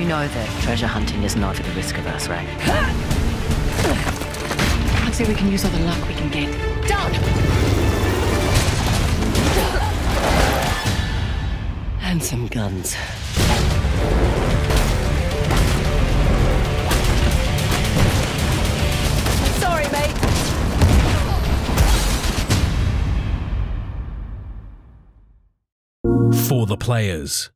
You know that treasure hunting is not at the risk of us, right? I'd say we can use all the luck we can get. Down! And some guns. Sorry, mate. For the players.